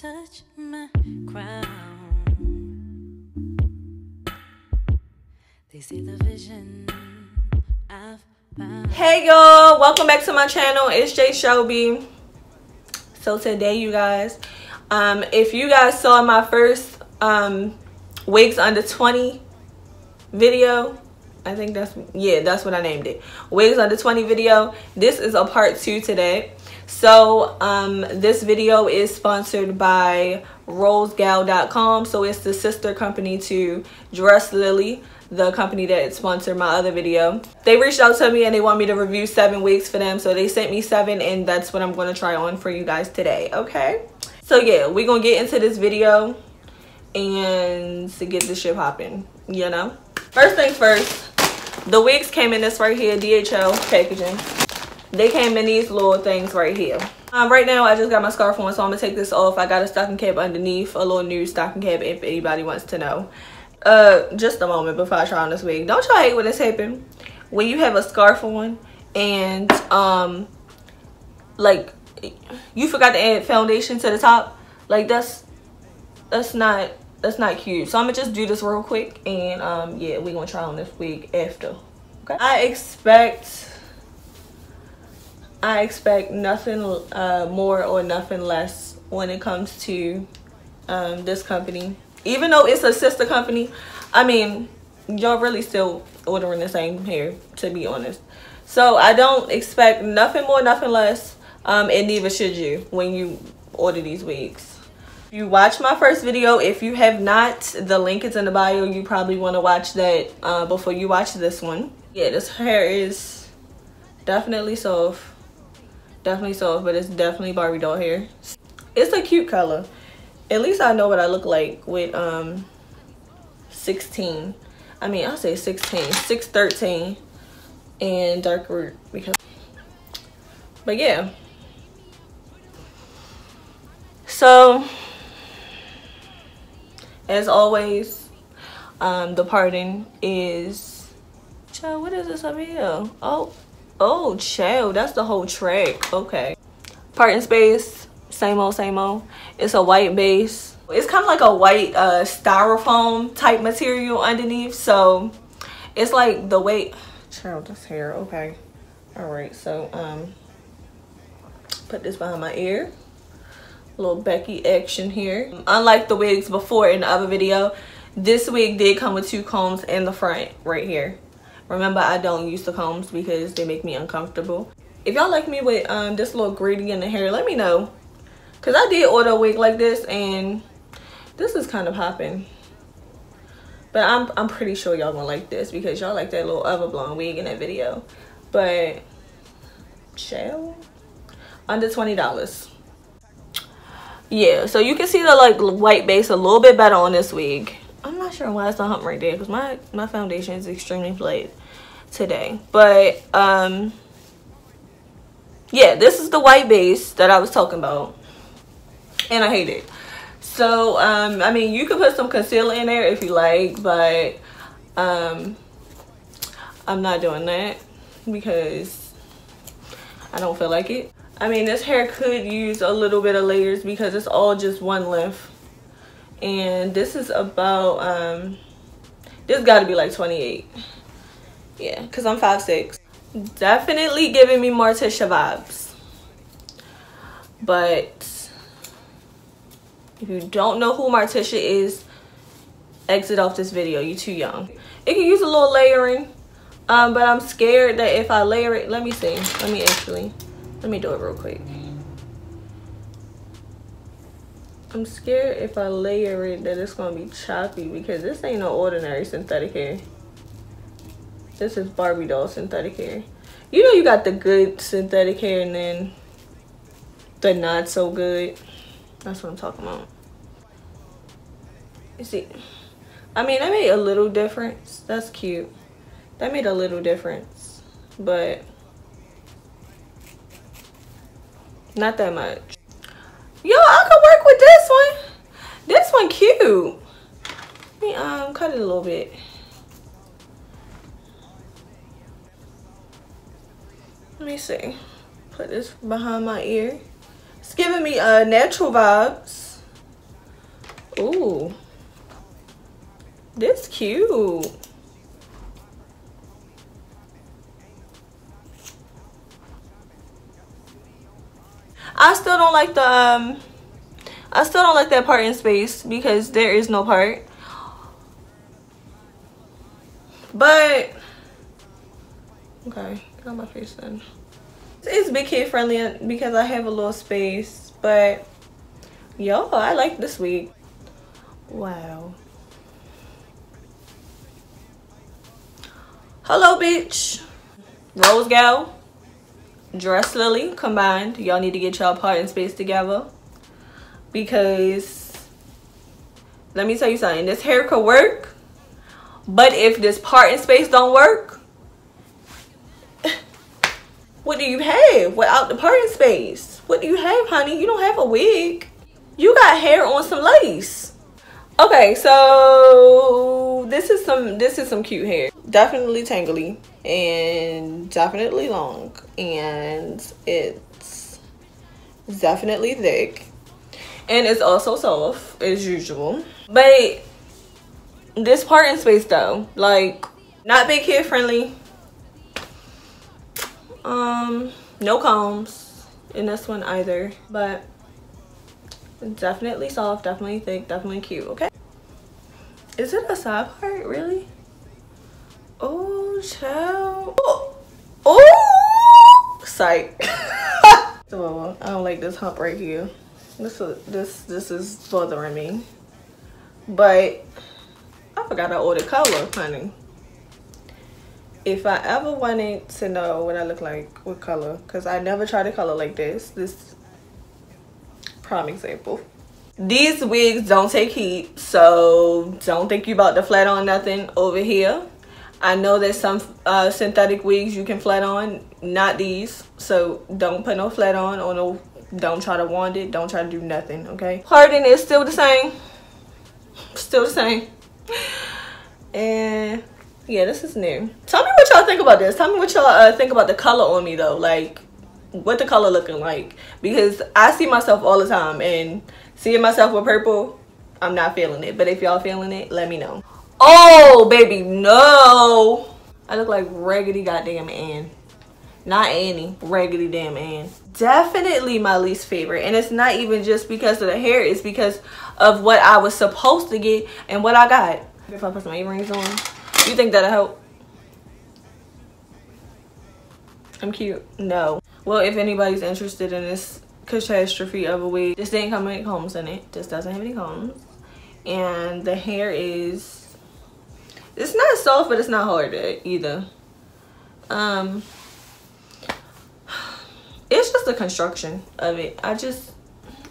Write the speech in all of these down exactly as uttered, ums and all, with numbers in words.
touch my crown. They see the vision I've found. Hey y'all, welcome back to my channel. It's Jae Shelby. So today, you guys, um if you guys saw my first um wigs under twenty video, I think that's, yeah, that's what I named it, wigs under twenty video. This is a part two today. So um this video is sponsored by Rosegal dot com. So it's the sister company to Dress Lily, the company that sponsored my other video. They reached out to me and they want me to review seven wigs for them, so they sent me seven, and that's what I'm going to try on for you guys today. Okay, so yeah, we're gonna get into this video and to get this shit popping, you know. First things first, the wigs came in this right here, D H L packaging. They came in these little things right here. Um, right now I just got my scarf on, so I'm gonna take this off. I got a stocking cap underneath, a little nude stocking cap, if anybody wants to know. Uh, just a moment before I try on this wig. Don't y'all hate when this happens? When you have a scarf on and um, like you forgot to add foundation to the top, like that's that's not. That's not cute. So I'm gonna just do this real quick, and um yeah, we're gonna try on this wig after. Okay, i expect i expect nothing uh more or nothing less when it comes to um this company. Even though it's a sister company, I mean, y'all really still ordering the same hair, to be honest. So I don't expect nothing more, nothing less, um and neither should you when you order these wigs. You watch my first video. If you have not, the link is in the bio. You probably want to watch that uh, before you watch this one. Yeah, this hair is definitely soft, definitely soft, but it's definitely Barbie doll hair. It's a cute color. At least I know what I look like with um sixteen. I mean, I'll say sixteen, six thirteen, and dark root because. But yeah, so. As always, um, the parting is, child, what is this up here? Oh, oh, child, that's the whole track. Okay. Parting space, same old, same old. It's a white base. It's kind of like a white uh, styrofoam type material underneath. So it's like the weight. Child, this hair, okay. All right, so um, put this behind my ear. Little Becky action here. Unlike the wigs before in the other video, this wig did come with two combs in the front right here. Remember, I don't use the combs because they make me uncomfortable. If y'all like me with um this little gritty in the hair, let me know, because I did order a wig like this and this is kind of popping. But i'm i'm pretty sure y'all gonna like this because y'all like that little other blonde wig in that video. But shell under twenty dollars. Yeah, so you can see the like white base a little bit better on this wig. I'm not sure why it's a hump right there because my my foundation is extremely flat today. But um yeah, this is the white base that I was talking about, and I hate it. So um I mean, you could put some concealer in there if you like, but um I'm not doing that because I don't feel like it. I mean, this hair could use a little bit of layers because it's all just one length. And this is about, um, this gotta be like twenty-eight. Yeah, cause I'm five six. Definitely giving me Morticia vibes. But if you don't know who Morticia is, exit off this video, you're too young. It can use a little layering, um, but I'm scared that if I layer it, let me see, let me actually. Let me do it real quick. I'm scared if I layer it that it's gonna be choppy because this ain't no ordinary synthetic hair. This is Barbie doll synthetic hair. You know, you got the good synthetic hair and then the not so good. That's what I'm talking about. You see, I mean, that made a little difference. That's cute. That made a little difference, but not that much. Yo, I could work with this one. This one cute. Let me um cut it a little bit. Let me see. Put this behind my ear. It's giving me uh natural vibes. Ooh, this cute. I still don't like the um I still don't like that part in space because there is no part. But okay, get on my face then. It's big kid friendly because I have a little space, but yo, I like this wig. Wow. Hello, bitch. Rosegal, Dress Lily combined. Y'all need to get y'all part in space together because let me tell you something. This hair could work, but if this part in space don't work, what do you have without the part in space? What do you have, honey? You don't have a wig. You got hair on some lace. Okay, so this is some this is some cute hair. Definitely tangly and definitely long, and it's definitely thick, and it's also soft as usual. But this part in space though, like, not big kid friendly. Um no combs in this one either, but definitely soft, definitely thick, definitely cute. Okay, is it a side part? Really? Oh child. Oh, oh psych. So I don't like this hump right here. This this this is bothering me, but I forgot I ordered color, honey. If I ever wanted to know what I look like with color, because I never tried a color like this this prime example. These wigs don't take heat, so don't think you about the flat on nothing over here. I know there's some uh, synthetic wigs you can flat on, not these. So don't put no flat on or no, don't try to wand it, don't try to do nothing, okay? Parting is still the same, still the same. And yeah, this is new. Tell me what y'all think about this. Tell me what y'all uh, think about the color on me though, like what the color looking like, because I see myself all the time, and seeing myself with purple, I'm not feeling it. But if y'all feeling it, let me know. Oh baby, no, I look like raggedy goddamn Ann. Not Annie, raggedy damn Ann. Definitely my least favorite, and it's not even just because of the hair, it's because of what I was supposed to get and what I got. If I put some earrings on, you think that'll help? I'm cute? No. Well, if anybody's interested in this catastrophe of a wig, this didn't come with any combs in it. This doesn't have any combs. And the hair is, it's not soft, but it's not hard either. Um, it's just the construction of it. I just,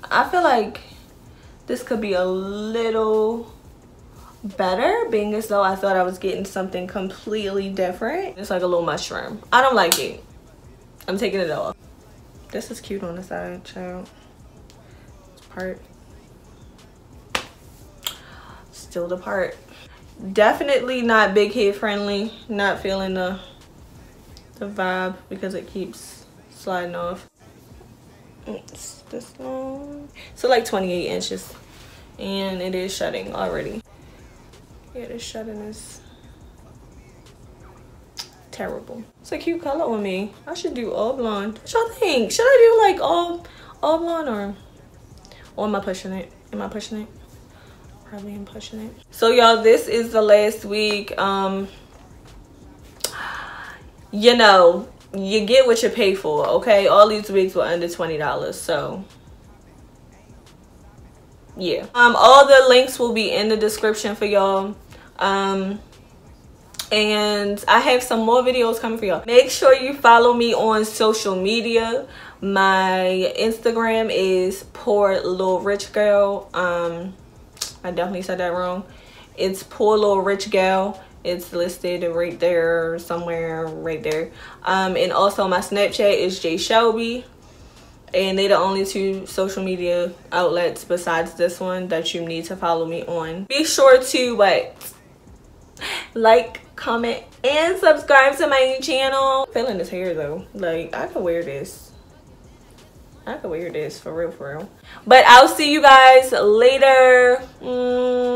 I feel like this could be a little better, being as though I thought I was getting something completely different. It's like a little mushroom. I don't like it. I'm taking it off. This is cute on the side, child. This part. Still the part. Definitely not big head friendly. Not feeling the, the vibe because it keeps sliding off. It's this long. So like twenty-eight inches. And it is shedding already. Yeah, this shedding is terrible. It's a cute color on me. I should do all blonde. What y'all think? Should I do like all all blonde, or or am I pushing it? Am I pushing it? Probably am pushing it. So y'all, this is the last week. Um you know, you get what you pay for, okay? All these wigs were under twenty dollars, so yeah. Um all the links will be in the description for y'all. Um and I have some more videos coming for y'all. Make sure you follow me on social media. My Instagram is Poorlilrichgal. um I definitely said that wrong. It's Poorlilrichgal. It's listed right there somewhere, right there. Um and also my Snapchat is Jae Shelby, and they're the only two social media outlets besides this one that you need to follow me on. Be sure to what like, comment, and subscribe to my channel. I'm feeling this hair though, like I could wear this. I could wear this for real, for real. But I'll see you guys later. Mm.